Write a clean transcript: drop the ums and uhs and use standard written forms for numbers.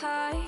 high.